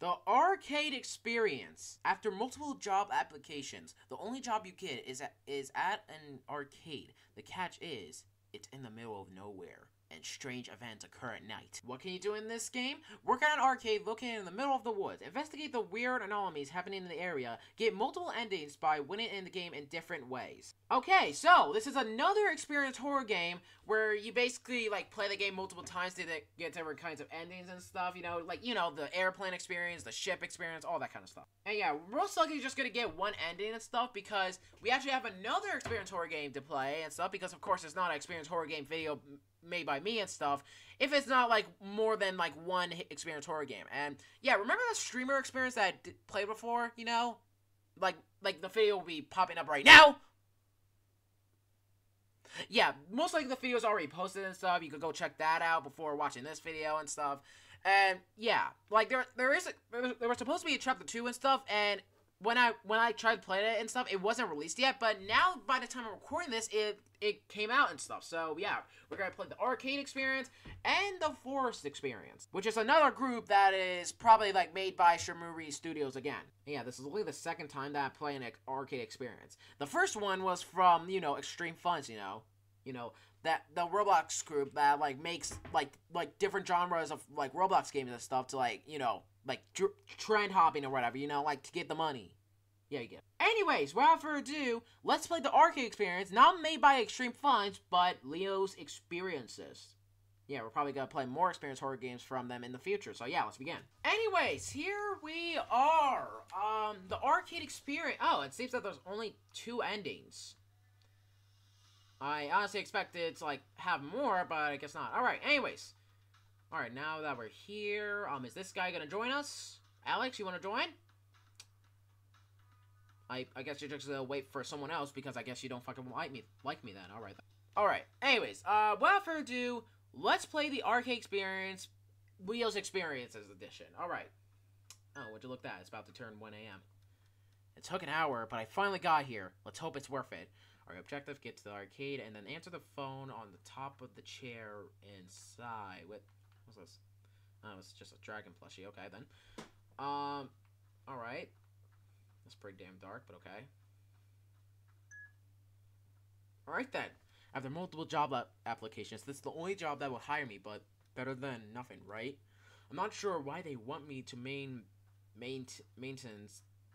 The arcade experience. After multiple job applications, the only job you get is at an arcade. The catch is, it's in the middle of nowhere, and strange events occur at night. What can you do in this game? Work at an arcade located in the middle of the woods. Investigate the weird anomalies happening in the area. Get multiple endings by winning in the game in different ways. Okay, so this is another experience horror game where you basically, like, play the game multiple times to get different kinds of endings and stuff, you know? Like, you know, the airplane experience, the ship experience, all that kind of stuff. And yeah, we're most likely just gonna get one ending and stuff because we actually have another experience horror game to play and stuff because, of course, it's not an experience horror game video made by me and stuff if it's not like more than like one experience horror game. And yeah, remember that streamer experience that I played before, you know, like the video will be popping up right now. Yeah, most likely the video is already posted and stuff. You could go check that out before watching this video and stuff. And yeah, like there was supposed to be a chapter 2 and stuff, and when I tried playing it and stuff, it wasn't released yet, but now by the time I'm recording this, it came out and stuff. So yeah, we're gonna play the arcade experience and the forest experience, which is another group that is probably like made by Shimuri Studios again. Yeah, this is only the second time that I play an arcade experience. The first one was from, you know, Extreme Funs, you know, that the Roblox group that like makes like different genres of like Roblox games and stuff to like, you know, like trend hopping or whatever, you know, like to get the money. Yeah, you get it. Anyways, without further ado, let's play the arcade experience, not made by Extreme Funs, but Leo's Experiences. Yeah, we're probably gonna play more experience horror games from them in the future, so yeah, let's begin. Anyways, here we are. The arcade experience. Oh, it seems that there's only 2 endings. I honestly expected to like have more, but I guess not. Alright, anyways. Alright, now that we're here, is this guy gonna join us? Alex, you wanna join? I guess you're just gonna wait for someone else because I guess you don't fucking like me then. Alright. Alright, anyways, without further ado, let's play the arcade experience, Leo's Experiences edition. Alright. Oh, would you look at that? It's about to turn 1 AM. It took an hour, but I finally got here. Let's hope it's worth it. Our objective, get to the arcade and then answer the phone on the top of the chair inside with... What's this? Oh, it's just a dragon plushie. Okay, then. Alright. That's pretty damn dark, but okay. Alright, then. After multiple job applications, this is the only job that will hire me, but better than nothing, right? I'm not sure why they want me to maintain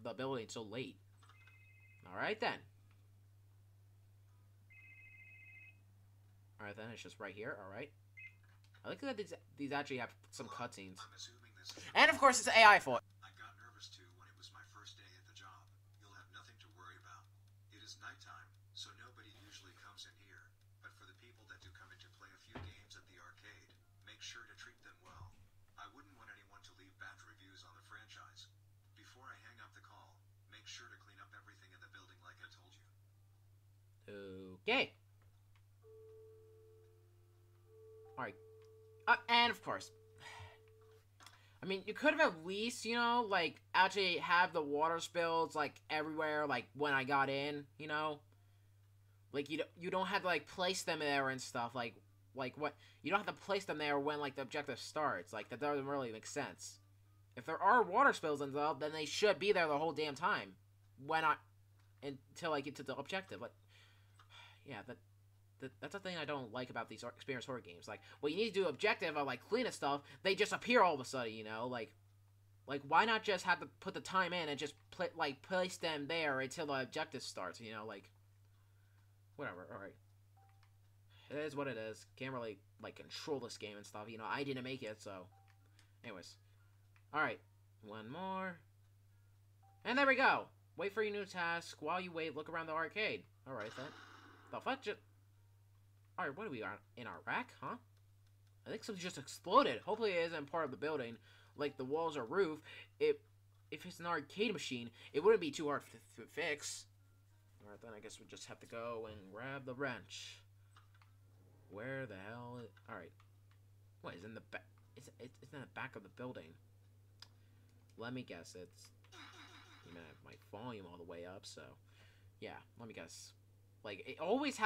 the building so late. Alright, then. Alright, then. It's just right here. Alright. I like that these actually have some cutscenes. And of course, it's AI for it. I got nervous too when it was my first day at the job. You'll have nothing to worry about. It is nighttime, so nobody usually comes in here. But for the people that do come in to play a few games at the arcade, make sure to treat them well. I wouldn't want anyone to leave bad reviews on the franchise. Before I hang up the call, make sure to clean up everything in the building like I told you. Okay. Alright. And of course, I mean, you could have at least, you know, like, actually have the water spills, like, everywhere, like, when I got in, you know? Like, you don't have to, like, place them there and stuff, like, what? You don't have to place them there when, like, the objective starts. Like, that doesn't really make sense. If there are water spills involved, then they should be there the whole damn time. Until I get to the objective. Like, yeah, that's the thing I don't like about these experience horror games. Like, well, you need to do objective of, like, cleaning stuff. They just appear all of a sudden, you know? Like why not just have to put the time in and just, place them there until the objective starts, you know? Like, whatever, alright. It is what it is. Can't really, like, control this game and stuff, you know? I didn't make it, so... Anyways. Alright. One more. And there we go! Wait for your new task. While you wait, look around the arcade. Alright, then. The fuck just... Alright, what are we on? In Iraq, huh? I think something just exploded. Hopefully it isn't part of the building, like the walls or roof. If it's an arcade machine, it wouldn't be too hard to fix. Alright, then I guess we just have to go and grab the wrench. Where the hell is... Alright. What, is in the back? It's in the back of the building. Let me guess, it's... I mean, I have my volume all the way up, so... Yeah, let me guess... Like, it always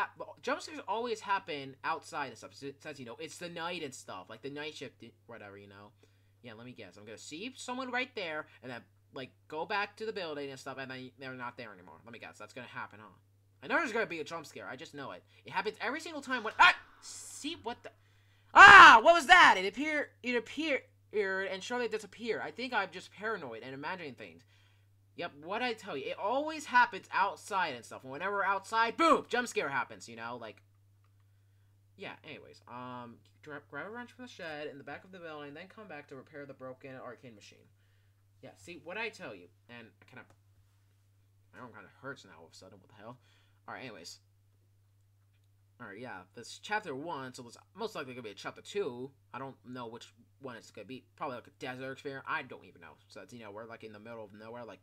jump scares always happen outside and stuff, since, you know, it's the night and stuff, like, the night shift, whatever, you know. Yeah, let me guess. I'm gonna see someone right there, and then, like, go back to the building and stuff, and then they're not there anymore. Let me guess. That's gonna happen, huh? I know there's gonna be a jump scare. I just know it. It happens every single time when- Ah! See, what the- Ah! What was that? It appeared, and surely it disappeared. I think I'm just paranoid and imagining things. Yep, what I tell you, it always happens outside and stuff. Whenever we're outside, boom, jump scare happens, you know, like, yeah, anyways, grab a wrench from the shed in the back of the building, then come back to repair the broken arcade machine. Yeah, see, what I tell you, and I kind of, my arm kind of hurts now all of a sudden, what the hell? Alright, anyways. Alright, yeah, this is chapter 1, so it's most likely going to be a chapter 2. I don't know which one it's going to be. Probably like a desert experience, I don't even know. So, that's, you know, we're like in the middle of nowhere, like,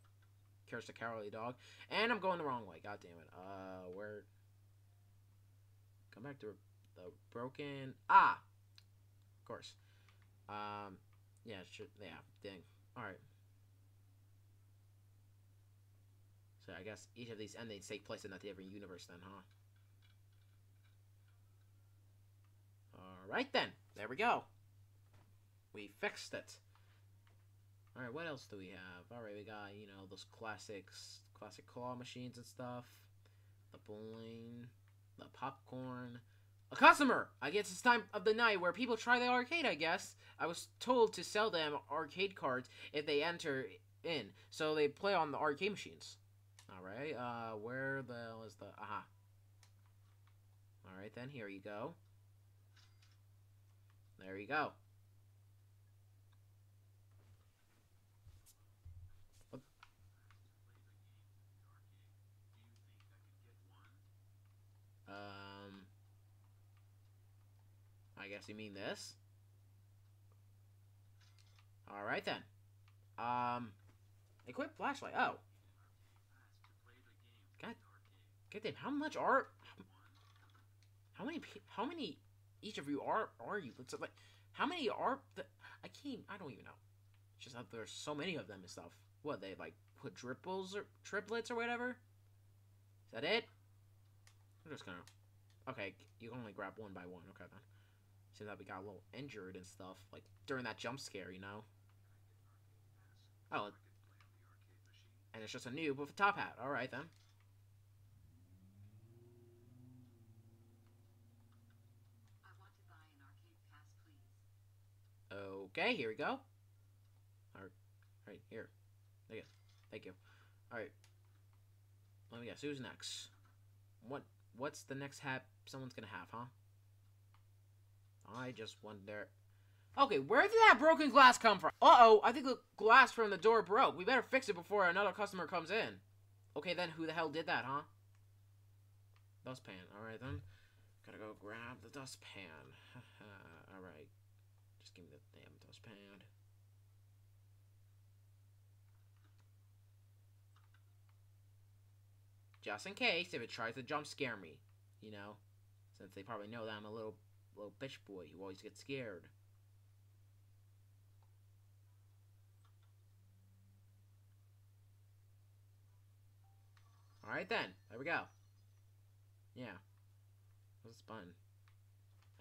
Courage the Cowardly Dog. And I'm going the wrong way. God damn it. Where? Come back to the broken. Ah! Of course. Yeah, sure. Yeah, dang. Alright. So I guess each of these endings take place in a different universe then, huh? Alright then. There we go. We fixed it. Alright, what else do we have? Alright, we got, you know, those classic claw machines and stuff. The bowling, the popcorn. A customer! I guess it's time of the night where people try the arcade, I guess. I was told to sell them arcade cards if they enter in, so they play on the arcade machines. Alright, where the hell is the... Aha. Alright then, here you go. There you go. I guess you mean this. Alright then. Equip flashlight. Oh. God damn, how much are... How many each of you are you? It's like, how many are... I don't even know. It's just that there's so many of them and stuff. What, they like quadruples or triplets or whatever? Is that it? I'm just gonna... Okay, you can only grab one by one. Okay, then. Seems that we got a little injured and stuff, like, during that jump scare, you know? Oh. And it's just a noob with a top hat. Alright, then. Okay, here we go. Alright, right here. There you go. Thank you. Alright. Let me guess, who's next? What's the next hat someone's gonna have, huh? I just wonder... Okay, where did that broken glass come from? Uh-oh, I think the glass from the door broke. We better fix it before another customer comes in. Okay, then who the hell did that, huh? Dustpan. Alright, then. Gotta go grab the dustpan. Alright. Just give me the damn dustpan. Just in case, if it tries to jump scare me. You know? Since they probably know that I'm a little bitch boy who always gets scared. Alright then. There we go. Yeah. What's this button?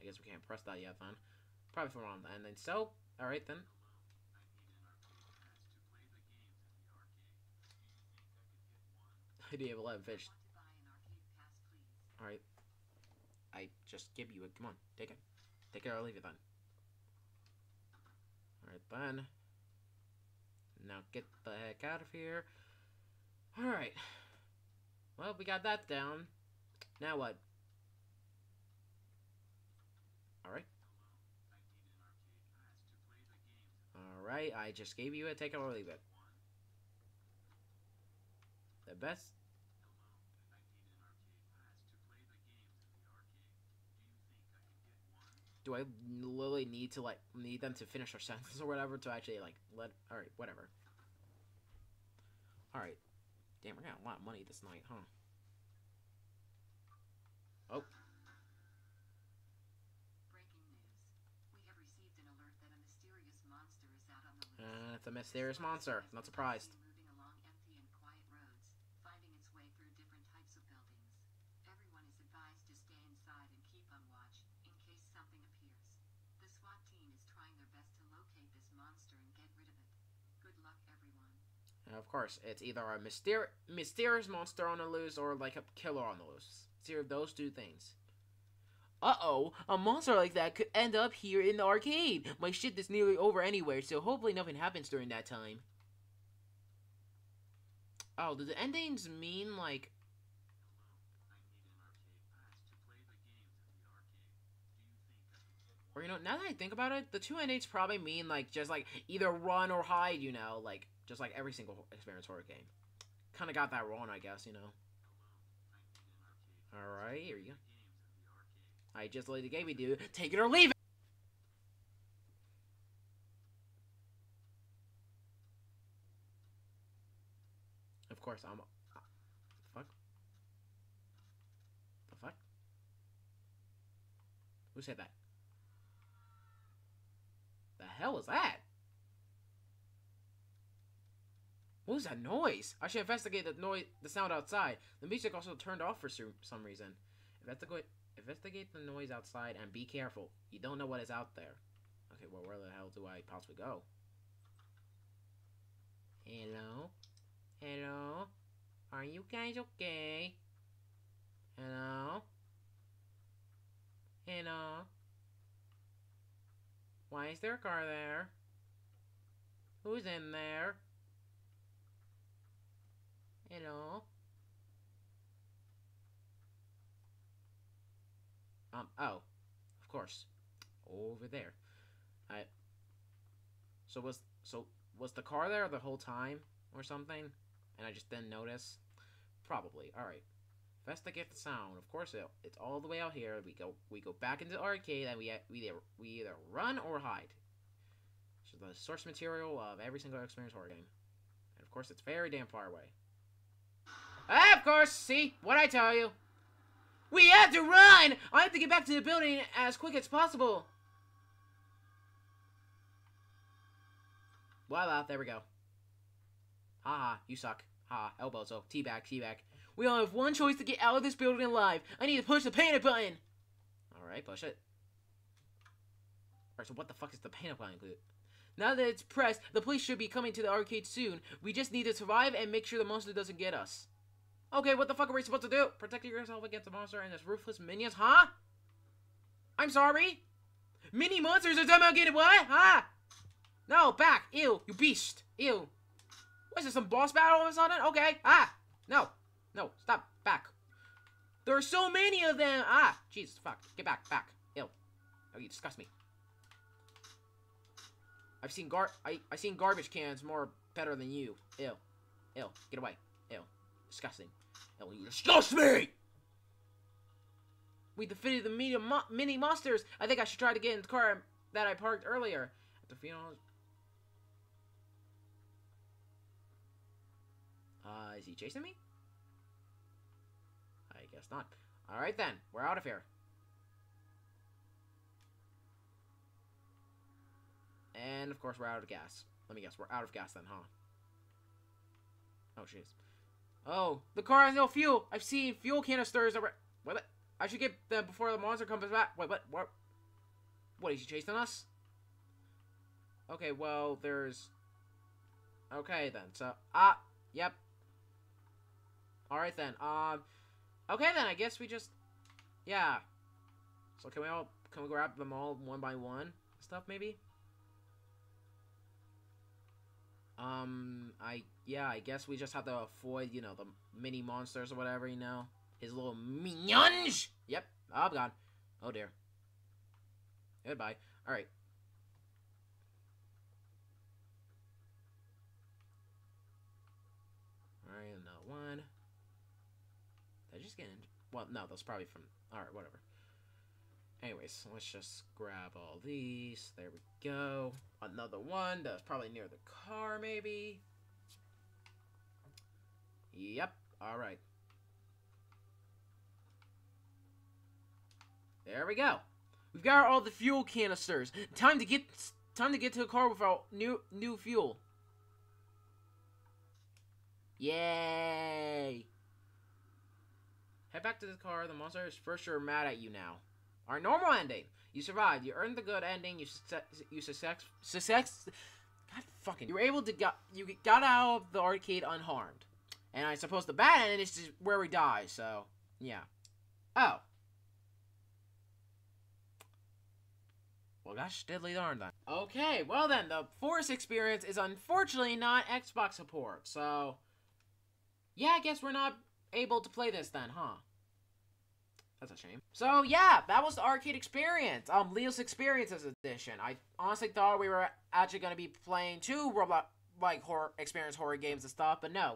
I guess we can't press that yet then. Probably for on the ending. So, alright then. I'd be able to let him fish. Alright. I just give you a... Come on, take it. Take it or leave it then. Alright then. Now get the heck out of here. Alright. Well, we got that down. Now what? Alright. Alright, I just gave you a take it or leave it. The best... Do I literally need to, like, need them to finish their sentence or whatever to actually, like, let... Alright, whatever. Alright. Damn, we got a lot of money this night, huh? Oh. Breaking news. We have received an alert that a mysterious monster is out on the loose. It's a mysterious monster. I'm not surprised. Moving along empty and quiet roads, finding its way through different types of buildings. Everyone is advised to stay inside and keep on watch. Something appears. The SWAT team is trying their best to locate this monster And of course, it's either a mysterious monster on the loose or like a killer on the loose. It's either those two things. Uh-oh, a monster like that could end up here in the arcade. My shift is nearly over anyway, so hopefully nothing happens during that time. Oh, do the endings mean like... Or, you know, now that I think about it, the two endings probably mean, like, just, like, either run or hide, you know, like, just like every single experience horror game. Kind of got that wrong, I guess, you know. Alright, here you go. I just laid the game, dude. Take it or leave it! Of course, I'm... Fuck. The fuck? Who said that? The hell was that? What was that noise? I should investigate the sound outside. The music also turned off for some reason. Investigate the noise outside and be careful. You don't know what is out there. Okay, well, where the hell do I possibly go? Hello? Hello? Are you guys okay? Hello? Hello? Why is there a car there? Who's in there? Hello? Oh. Of course. Over there. So was the car there the whole time? Or something? And I just didn't notice? Probably. Alright. Investigate the sound. Of course, it's all the way out here. We go back into the arcade, and we either run or hide. So the source material of every single experience horror game, and of course, it's very damn far away. Ah, of course, see what I tell you. We have to run. I have to get back to the building as quick as possible. Voila! There we go. Haha, you suck. Ha! Elbows up. Teabag. We only have one choice to get out of this building alive. I need to push the panic button. Alright, push it. Alright, so what the fuck is the panic button included? Now that it's pressed, the police should be coming to the arcade soon. We just need to survive and make sure the monster doesn't get us. Okay, what the fuck are we supposed to do? Protect yourself against the monster and its ruthless minions, huh? I'm sorry? Mini monsters are somehow getting what? Huh? No, back. Ew, you beast. Ew. What is this, some boss battle all of a sudden? Okay. Ah, no. No, stop. Back. There are so many of them. Ah, Jesus, fuck. Get back. Back. Ew. Oh, you disgust me. I've seen garbage cans more better than you. Ew. Ew. Get away. Ew. Disgusting. Ew, you disgust me! We defeated the mini monsters. I think I should try to get in the car that I parked earlier. At the funeral... is he chasing me? I guess not. Alright then, we're out of here. And of course we're out of gas. Let me guess, we're out of gas then, huh? Oh, jeez. Oh, the car has no fuel! I've seen fuel canisters over... Wait, what? I should get them before the monster comes back. Wait, what? What? What, is he chasing us? Okay, well, there's... Okay then, so... Ah, yep. Alright then, okay then, I guess we just, yeah. So can we grab them all one by one stuff maybe? I guess we just have to avoid, you know, the mini monsters or whatever, you know, his little minions. Yep, I'm gone. Oh dear. Goodbye. All right. All right, another one. I just get in. Well, no, that's probably from. Alright, whatever. Anyways, let's just grab all these. There we go. Another one that's probably near the car, maybe. Yep, alright. There we go. We've got all the fuel canisters. Time to get to the car without new fuel. Yay! Head back to the car. The monster is for sure mad at you now. Our normal ending. You survived. You earned the good ending. You success. God fucking... You were able to you got out of the arcade unharmed. And I suppose the bad end is just where we die, so... Yeah. Oh. Well, gosh, diddly darn then. Okay, well then, the Forest experience is unfortunately not Xbox support, so... Yeah, I guess we're not able to play this then, huh? That's a shame. So, yeah, that was the arcade experience. Leo's Experiences Edition. I honestly thought we were actually going to be playing two Roblox, like, horror experience horror games and stuff, but no,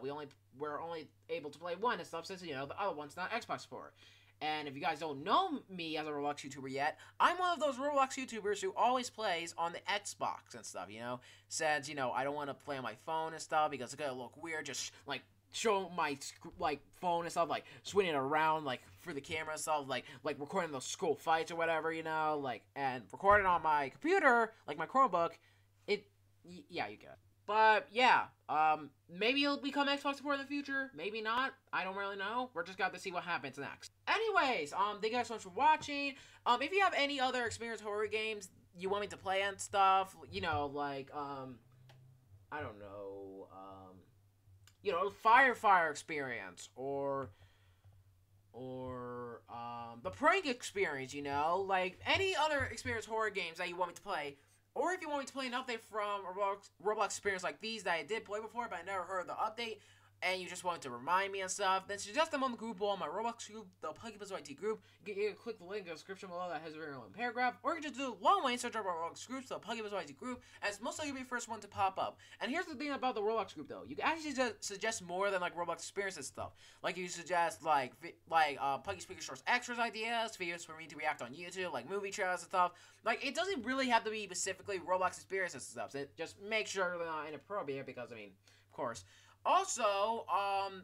we're only able to play one and stuff since, you know, the other one's not Xbox support. And if you guys don't know me as a Roblox YouTuber yet, I'm one of those Roblox YouTubers who always plays on the Xbox and stuff, you know? Since, you know, I don't want to play on my phone and stuff because it's going to look weird just, like, show my, like, phone and stuff, like, swinging around, like, for the camera and stuff, like, recording those school fights or whatever, you know? Like, and recording on my computer, like, my Chromebook, yeah, you get it. But, yeah, maybe it'll become Xbox support in the future, maybe not, I don't really know, we're just gonna have to see what happens next. Anyways, thank you guys so much for watching. If you have any other experience horror games you want me to play and stuff, you know, like, I don't know, you know, Firefire experience, or the Prank experience, you know, like, any other experience horror games that you want me to play, or if you want me to play an update from Roblox experience like these that I did play before but I never heard of the update, and you just wanted to remind me and stuff, then suggest them on the group on my Roblox group, the PuggyPugsonYT group. You can click the link in the description below that has a very long paragraph, or you can just do a long way and search up our Roblox groups, the PuggyPugsonYT group, as most likely you'll be the first one to pop up. And here's the thing about the Roblox group though, you can actually just suggest more than like Roblox experiences stuff. Like you suggest like Puggy Speaker Shorts extras ideas, videos for me to react on YouTube, like movie trailers and stuff. Like it doesn't really have to be specifically Roblox experiences and stuff, so just make sure they're not inappropriate because I mean, of course. Also,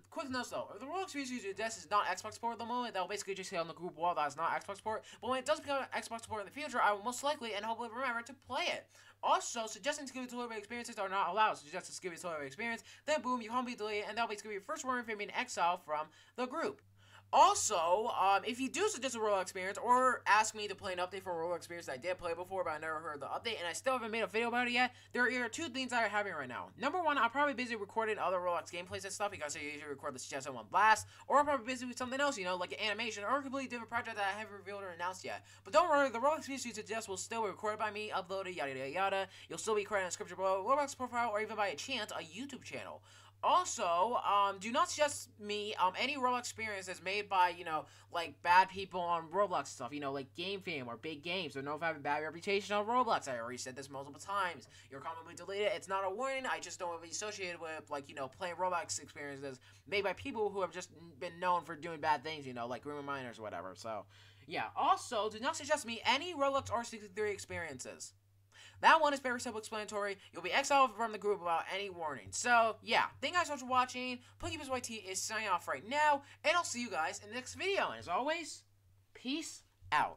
quick notes though, if the Roblox experience you suggest is not Xbox support at the moment, that will basically just say on the group wall that it's not Xbox support, but when it does become Xbox support in the future, I will most likely and hopefully remember to play it. Also, suggesting Skibidi Toilet experiences are not allowed, suggest a Skibidi Toilet experience, then boom, you humbly delete it, and that will basically be your first warning for being exiled from the group. Also, if you do suggest a Roblox experience or ask me to play an update for a Roblox experience that I did play before but I never heard the update and I still haven't made a video about it yet, there are two things that are happening right now. Number one, I'm probably busy recording other Roblox gameplays and stuff because I usually record the suggested one last, or I'm probably busy with something else, you know, like an animation or a completely different project that I haven't revealed or announced yet. But don't worry, the Roblox experience you suggest will still be recorded by me, uploaded, yada yada yada. You'll still be creating a description below, Roblox profile, or even by a chance, a YouTube channel. Also, do not suggest me any Roblox experiences made by, you know, like, bad people on Roblox stuff, you know, like GameFam or Big Games, or know if I have a bad reputation on Roblox. I already said this multiple times. Your comment will be deleted. It's not a warning. I just don't want to be associated with, like, you know, playing Roblox experiences made by people who have just been known for doing bad things, you know, like rumor miners or whatever, so, yeah. Also, do not suggest me any Roblox R63 experiences. That one is very self-explanatory. You'll be exiled from the group without any warning. So, yeah. Thank you guys so much for watching. PuggyPugsonYT is signing off right now. And I'll see you guys in the next video. And as always, peace out.